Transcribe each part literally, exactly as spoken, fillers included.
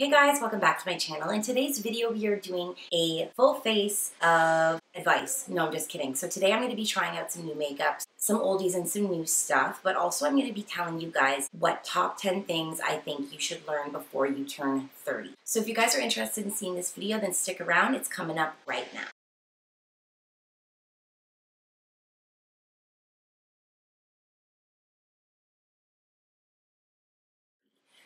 Hey guys, welcome back to my channel. In today's video, we are doing a full face of advice. No, I'm just kidding. So today I'm going to be trying out some new makeups, some oldies and some new stuff, but also I'm going to be telling you guys what top ten things I think you should learn before you turn thirty. So if you guys are interested in seeing this video, then stick around. It's coming up right now.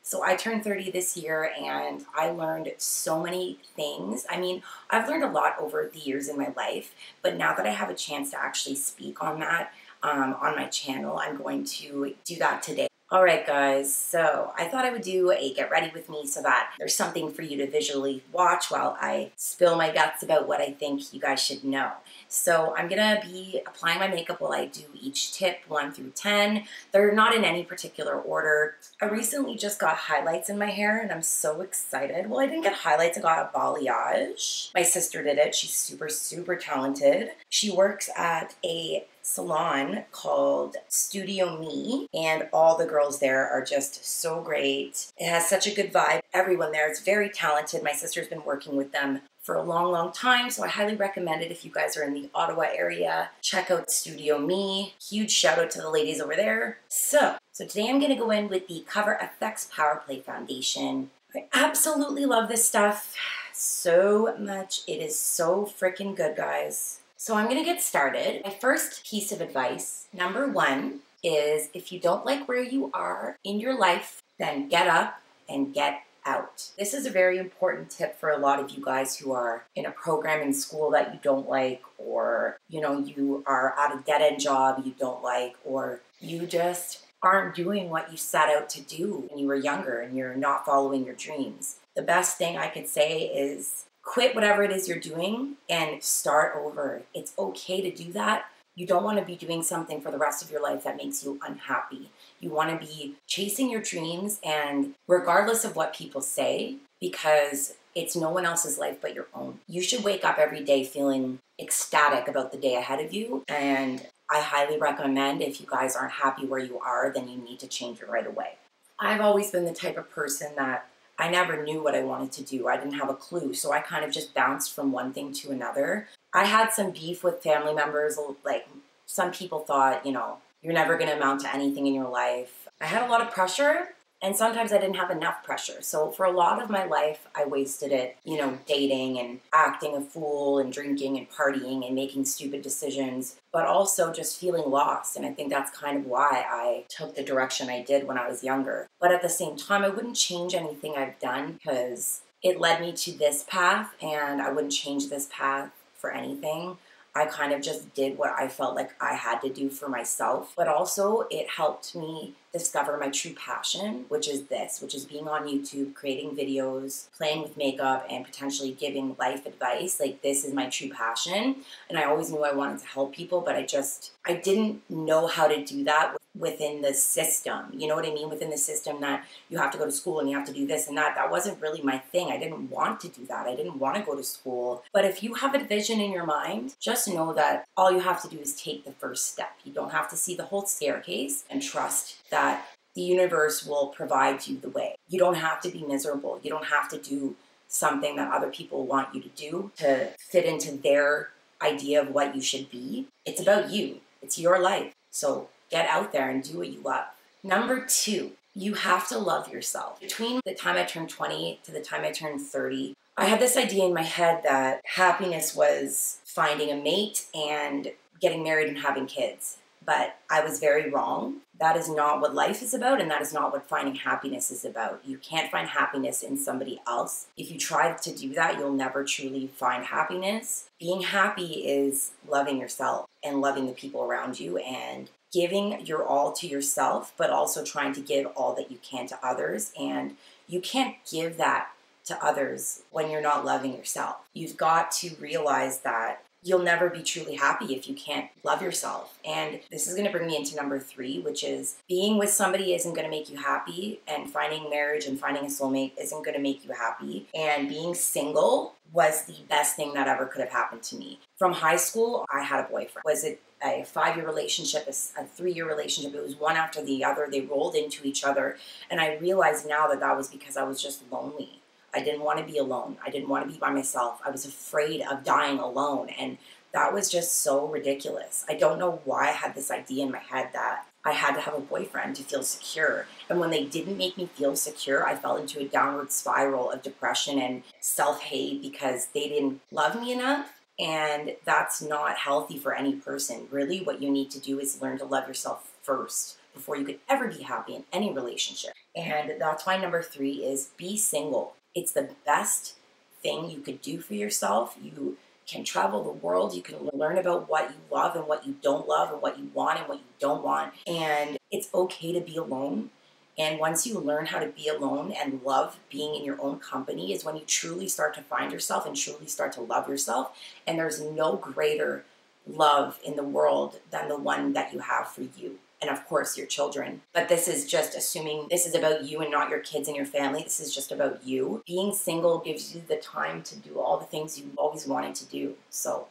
So I turned thirty this year and I learned so many things. I mean, I've learned a lot over the years in my life, but now that I have a chance to actually speak on that um, on my channel, I'm going to do that today. All right, guys, so I thought I would do a get ready with me so that there's something for you to visually watch while I spill my guts about what I think you guys should know. So I'm gonna be applying my makeup while I do each tip, one through ten. They're not in any particular order. I recently just got highlights in my hair and I'm so excited. Well, I didn't get highlights, I got a balayage. My sister did it, she's super, super talented. She works at a salon called Studio Me, and all the girls there are just so great. It has such a good vibe. Everyone there is very talented. My sister's been working with them for a long, long time, so I highly recommend it if you guys are in the Ottawa area. Check out Studio Me. Huge shout out to the ladies over there. So, so today I'm gonna go in with the Cover F X Power Play Foundation. I absolutely love this stuff so much. It is so freaking good, guys. So I'm gonna get started. My first piece of advice, number one, is if you don't like where you are in your life, then get up and get out. This is a very important tip for a lot of you guys who are in a program in school that you don't like, or you know, you are at a dead-end job you don't like, or you just aren't doing what you set out to do when you were younger and you're not following your dreams. The best thing I could say is quit whatever it is you're doing and start over. It's okay to do that. You don't want to be doing something for the rest of your life that makes you unhappy. You want to be chasing your dreams, and regardless of what people say, because it's no one else's life but your own. You should wake up every day feeling ecstatic about the day ahead of you, and I highly recommend if you guys aren't happy where you are, then you need to change it right away. I've always been the type of person that I never knew what I wanted to do. I didn't have a clue, so I kind of just bounced from one thing to another. I had some beef with family members, like some people thought, you know, you're never gonna amount to anything in your life. I had a lot of pressure, and sometimes I didn't have enough pressure. So for a lot of my life, I wasted it, you know, dating and acting a fool and drinking and partying and making stupid decisions, but also just feeling lost. And I think that's kind of why I took the direction I did when I was younger. But at the same time, I wouldn't change anything I've done because it led me to this path, and I wouldn't change this path for anything. I kind of just did what I felt like I had to do for myself, but also it helped me discover my true passion, which is this, which is being on YouTube, creating videos, playing with makeup, and potentially giving life advice. Like, this is my true passion, and I always knew I wanted to help people, but I just, I didn't know how to do that within the system. You know what I mean? Within the system that you have to go to school and you have to do this and that. That wasn't really my thing. I didn't want to do that. I didn't want to go to school. But if you have a vision in your mind, just know that all you have to do is take the first step. You don't have to see the whole staircase, and trust that the universe will provide you the way. You don't have to be miserable. You don't have to do something that other people want you to do to fit into their idea of what you should be. It's about you. It's your life. So get out there and do what you love. Number two, you have to love yourself. Between the time I turned twenty to the time I turned thirty, I had this idea in my head that happiness was finding a mate and getting married and having kids. But I was very wrong. That is not what life is about, and that is not what finding happiness is about. You can't find happiness in somebody else. If you try to do that, you'll never truly find happiness. Being happy is loving yourself and loving the people around you and giving your all to yourself, but also trying to give all that you can to others. And you can't give that to others when you're not loving yourself. You've got to realize that you'll never be truly happy if you can't love yourself. And this is going to bring me into number three, which is being with somebody isn't going to make you happy, and finding marriage and finding a soulmate isn't going to make you happy. And being single was the best thing that ever could have happened to me. From high school, I had a boyfriend. Was it a five-year relationship, a three-year relationship? It was one after the other. They rolled into each other. And I realized now that that was because I was just lonely. I didn't want to be alone. I didn't want to be by myself. I was afraid of dying alone. And that was just so ridiculous. I don't know why I had this idea in my head that I had to have a boyfriend to feel secure. And when they didn't make me feel secure, I fell into a downward spiral of depression and self-hate because they didn't love me enough. And that's not healthy for any person. Really, what you need to do is learn to love yourself first before you could ever be happy in any relationship. And that's why number three is be single. It's the best thing you could do for yourself. You can travel the world. You can learn about what you love and what you don't love and what you want and what you don't want. And it's okay to be alone. And once you learn how to be alone and love being in your own company is when you truly start to find yourself and truly start to love yourself. And there's no greater love in the world than the one that you have for you. And of course your children. But this is just assuming this is about you and not your kids and your family. This is just about you. Being single gives you the time to do all the things you've always wanted to do. So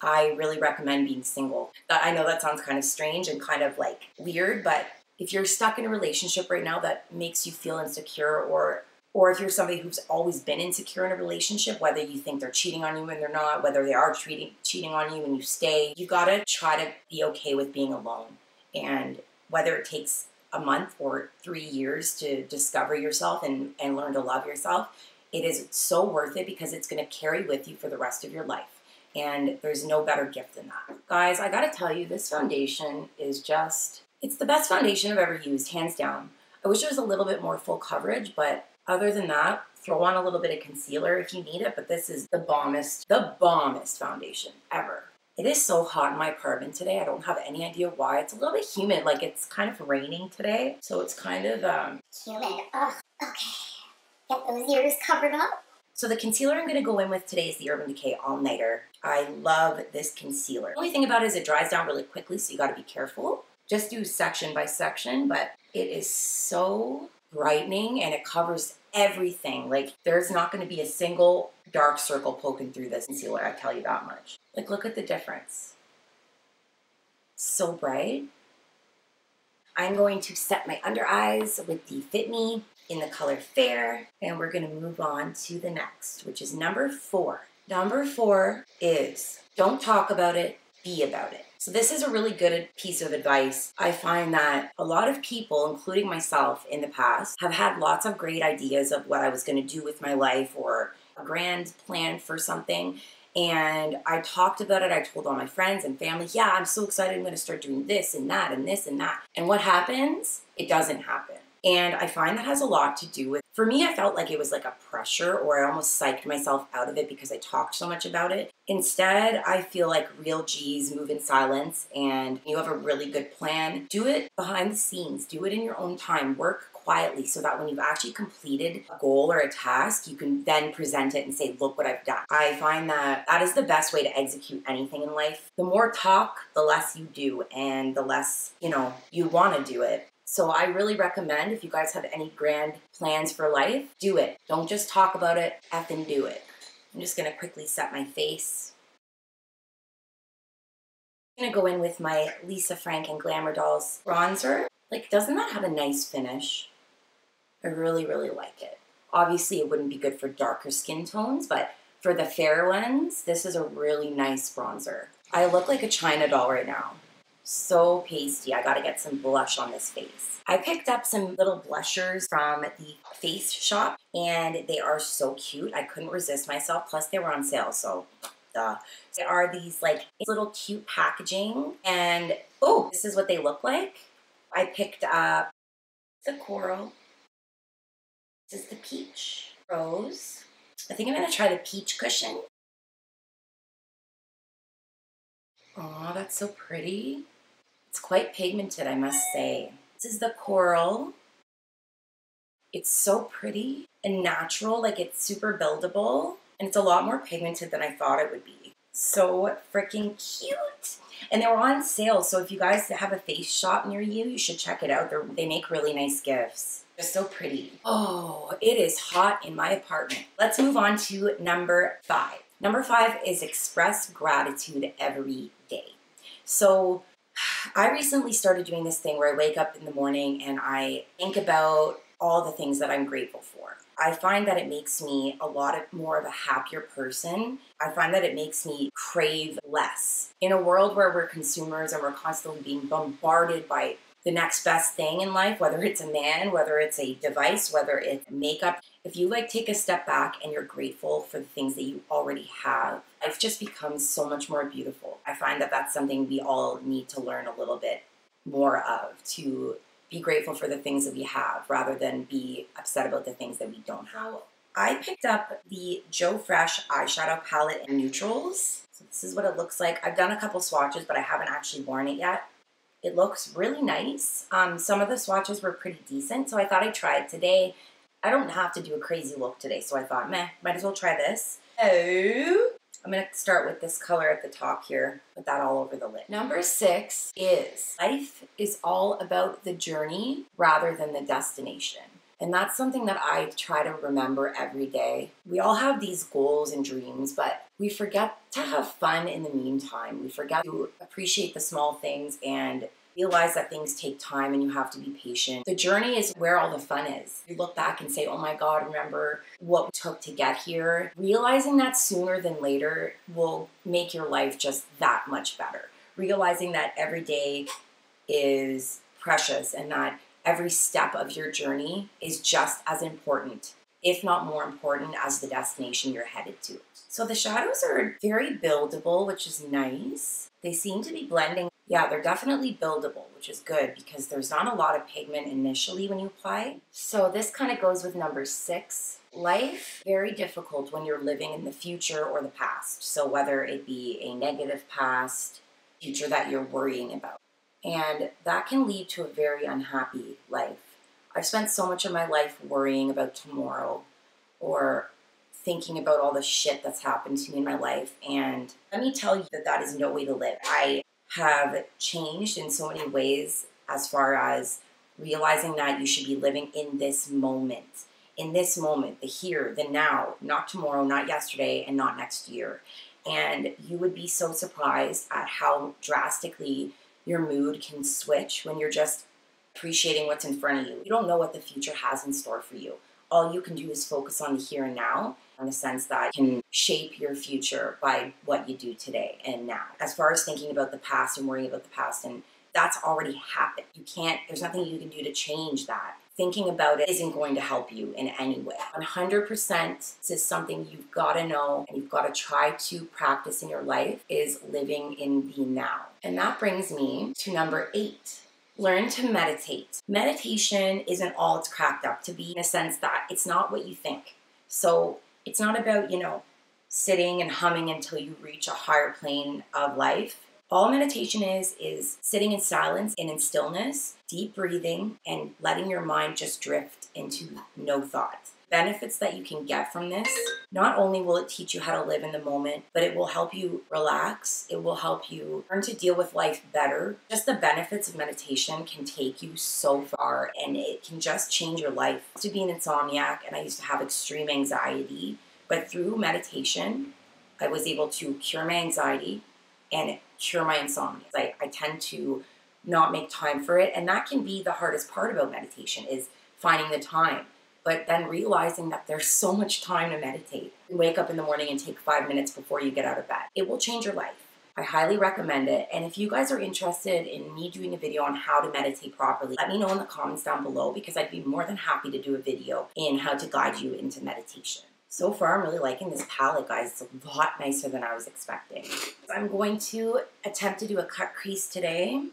I really recommend being single. I know that sounds kind of strange and kind of like weird, but if you're stuck in a relationship right now that makes you feel insecure, or or if you're somebody who's always been insecure in a relationship, whether you think they're cheating on you and they're not, whether they are cheating cheating on you and you stay, you gotta try to be okay with being alone. And whether it takes a month or three years to discover yourself and, and learn to love yourself, it is so worth it because it's going to carry with you for the rest of your life. And there's no better gift than that. Guys, I got to tell you, this foundation is just, it's the best foundation I've ever used, hands down. I wish there was a little bit more full coverage, but other than that, throw on a little bit of concealer if you need it. But this is the bombest, the bombest foundation ever. It is so hot in my apartment today. I don't have any idea why. It's a little bit humid. Like, it's kind of raining today. So it's kind of, um... humid. Ugh. Okay. Get those ears covered up. So the concealer I'm going to go in with today is the Urban Decay All Nighter. I love this concealer. The only thing about it is it dries down really quickly, so you got to be careful. Just do section by section, but it is so brightening and it covers everything. Like, there's not going to be a single dark circle poking through this concealer, I tell you that much. Like, look at the difference. So bright. I'm going to set my under eyes with the Fit Me in the color Fair, and we're going to move on to the next, which is number four. Number four is don't talk about it, be about it. So this is a really good piece of advice. I find that a lot of people, including myself in the past, have had lots of great ideas of what I was going to do with my life or a grand plan for something. And I talked about it. I told all my friends and family, yeah, I'm so excited. I'm going to start doing this and that and this and that. And what happens? It doesn't happen. And I find that has a lot to do with, for me, I felt like it was like a pressure, or I almost psyched myself out of it because I talked so much about it. Instead, I feel like real G's move in silence, and you have a really good plan. Do it behind the scenes. Do it in your own time. Work quietly so that when you've actually completed a goal or a task, you can then present it and say, look what I've done. I find that that is the best way to execute anything in life. The more talk, the less you do, and the less, you know, you want to do it. So I really recommend, if you guys have any grand plans for life, do it. Don't just talk about it, effing do it. I'm just going to quickly set my face. I'm going to go in with my Lisa Frank and Glamour Dolls bronzer. Like, doesn't that have a nice finish? I really, really like it. Obviously, it wouldn't be good for darker skin tones, but for the fair ones, this is a really nice bronzer. I look like a China doll right now. So pasty. I gotta get some blush on this face. I picked up some little blushers from the Face Shop, and they are so cute. I couldn't resist myself, plus they were on sale, so duh. There are these like little cute packaging, and oh, this is what they look like. I picked up the coral. This is the peach rose. I think I'm gonna try the peach cushion. Oh, that's so pretty. It's quite pigmented, I must say. This is the coral. It's so pretty and natural, like it's super buildable. And it's a lot more pigmented than I thought it would be. So freaking cute. And they were on sale, so if you guys have a Face Shop near you, you should check it out. They're, they make really nice gifts. They're so pretty. Oh, it is hot in my apartment. Let's move on to number five. Number five is express gratitude every day. So I recently started doing this thing where I wake up in the morning and I think about all the things that I'm grateful for. I find that it makes me a lot of more of a happier person. I find that it makes me crave less. In a world where we're consumers and we're constantly being bombarded by the next best thing in life, whether it's a man, whether it's a device, whether it's makeup, if you like take a step back and you're grateful for the things that you already have, life just becomes so much more beautiful. I find that that's something we all need to learn a little bit more of, to be grateful for the things that we have rather than be upset about the things that we don't have. I picked up the Joe Fresh eyeshadow palette in neutrals. So this is what it looks like. I've done a couple swatches, but I haven't actually worn it yet. It looks really nice. Um, some of the swatches were pretty decent, so I thought I'd try it today. I don't have to do a crazy look today, so I thought, meh, might as well try this. So, I'm gonna start with this color at the top here, put that all over the lid. Number six is, life is all about the journey rather than the destination. And that's something that I try to remember every day. We all have these goals and dreams, but we forget to have fun in the meantime. We forget to appreciate the small things and realize that things take time and you have to be patient. The journey is where all the fun is. You look back and say, oh my God, remember what it took to get here. Realizing that sooner than later will make your life just that much better. Realizing that every day is precious and that every step of your journey is just as important, if not more important, as the destination you're headed to. So the shadows are very buildable, which is nice. They seem to be blending. Yeah, they're definitely buildable, which is good because there's not a lot of pigment initially when you apply. So this kind of goes with number six. Life, very difficult when you're living in the future or the past. So whether it be a negative past, future that you're worrying about. And that can lead to a very unhappy life. I've spent so much of my life worrying about tomorrow or thinking about all the shit that's happened to me in my life. And let me tell you that that is no way to live. I have changed in so many ways as far as realizing that you should be living in this moment. In this moment, the here, the now, not tomorrow, not yesterday, and not next year. And you would be so surprised at how drastically your mood can switch when you're just appreciating what's in front of you. You don't know what the future has in store for you. All you can do is focus on the here and now, in the sense that you can shape your future by what you do today and now. As far as thinking about the past and worrying about the past, and that's already happened. You can't, there's nothing you can do to change that. Thinking about it isn't going to help you in any way. one hundred percent, this is something you've got to know and you've got to try to practice in your life, is living in the now. And that brings me to number eight. Learn to meditate. Meditation isn't all it's cracked up to be, in a sense that it's not what you think. So it's not about, you know, sitting and humming until you reach a higher plane of life. All meditation is, is sitting in silence and in stillness, deep breathing, and letting your mind just drift into no thought. Benefits that you can get from this, not only will it teach you how to live in the moment, but it will help you relax. It will help you learn to deal with life better. Just the benefits of meditation can take you so far, and it can just change your life. I used to be an insomniac, and I used to have extreme anxiety, but through meditation, I was able to cure my anxiety and cure my insomnia. I, I tend to not make time for it, and that can be the hardest part about meditation, is finding the time, but then realizing that there's so much time to meditate. You wake up in the morning and take five minutes before you get out of bed. It will change your life. I highly recommend it, and if you guys are interested in me doing a video on how to meditate properly, let me know in the comments down below, because I'd be more than happy to do a video in how to guide you into meditation. So far, I'm really liking this palette, guys. It's a lot nicer than I was expecting. So I'm going to attempt to do a cut crease today.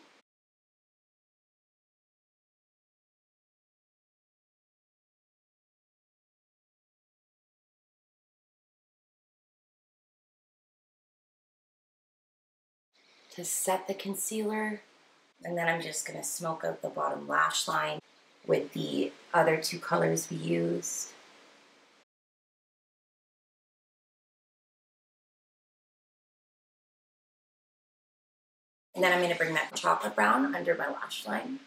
To set the concealer. And then I'm just gonna smoke out the bottom lash line with the other two colors we used. And then I'm going to bring that chocolate brown under my lash line.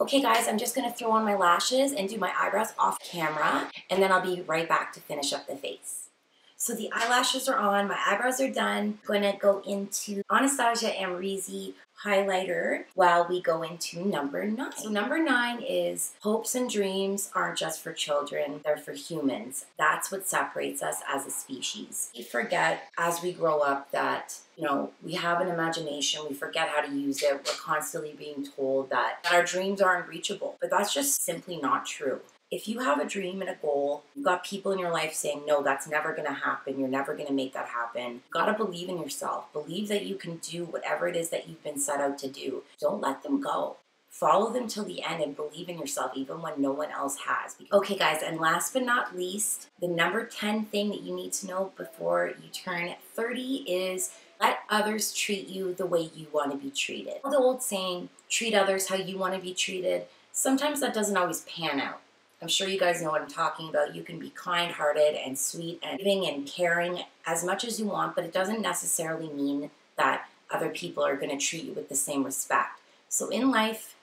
Okay guys, I'm just going to throw on my lashes and do my eyebrows off camera, and then I'll be right back to finish up the face. So the eyelashes are on, my eyebrows are done. I'm going to go into Anastasia Amrezy highlighter while we go into number nine. So number nine is hopes and dreams aren't just for children, they're for humans. That's what separates us as a species. We forget as we grow up that, you know, we have an imagination, we forget how to use it. We're constantly being told that, that our dreams are unreachable, but that's just simply not true. If you have a dream and a goal, you've got people in your life saying, no, that's never going to happen. You're never going to make that happen. You've got to believe in yourself. Believe that you can do whatever it is that you've been set out to do. Don't let them go. Follow them till the end and believe in yourself even when no one else has. Okay guys, and last but not least, the number ten thing that you need to know before you turn thirty is let others treat you the way you want to be treated. The old saying, treat others how you want to be treated, sometimes that doesn't always pan out. I'm sure you guys know what I'm talking about. You can be kind-hearted and sweet and giving and caring as much as you want, but it doesn't necessarily mean that other people are going to treat you with the same respect. So in life,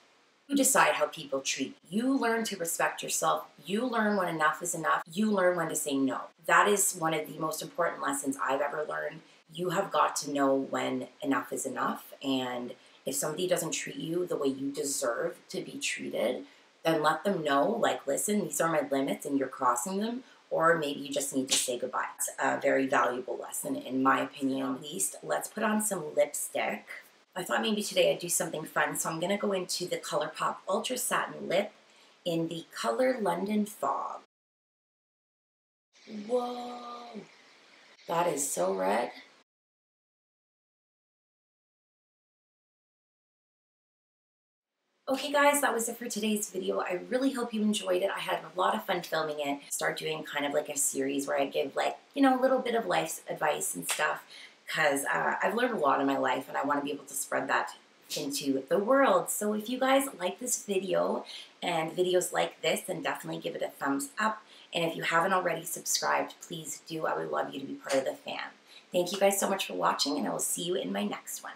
you decide how people treat you. You learn to respect yourself. You learn when enough is enough. You learn when to say no. That is one of the most important lessons I've ever learned. You have got to know when enough is enough, and if somebody doesn't treat you the way you deserve to be treated, then let them know, like, listen, these are my limits and you're crossing them, or maybe you just need to say goodbye. It's a very valuable lesson, in my opinion, at least. Let's put on some lipstick. I thought maybe today I'd do something fun, so I'm going to go into the ColourPop Ultra Satin Lip in the color London Fog. Whoa! That is so red. Okay guys, that was it for today's video. I really hope you enjoyed it. I had a lot of fun filming it. Start doing kind of like a series where I give, like, you know, a little bit of life advice and stuff, because uh, I've learned a lot in my life and I want to be able to spread that into the world. So if you guys like this video and videos like this, then definitely give it a thumbs up. And if you haven't already subscribed, please do. I would love you to be part of the fam. Thank you guys so much for watching, and I will see you in my next one.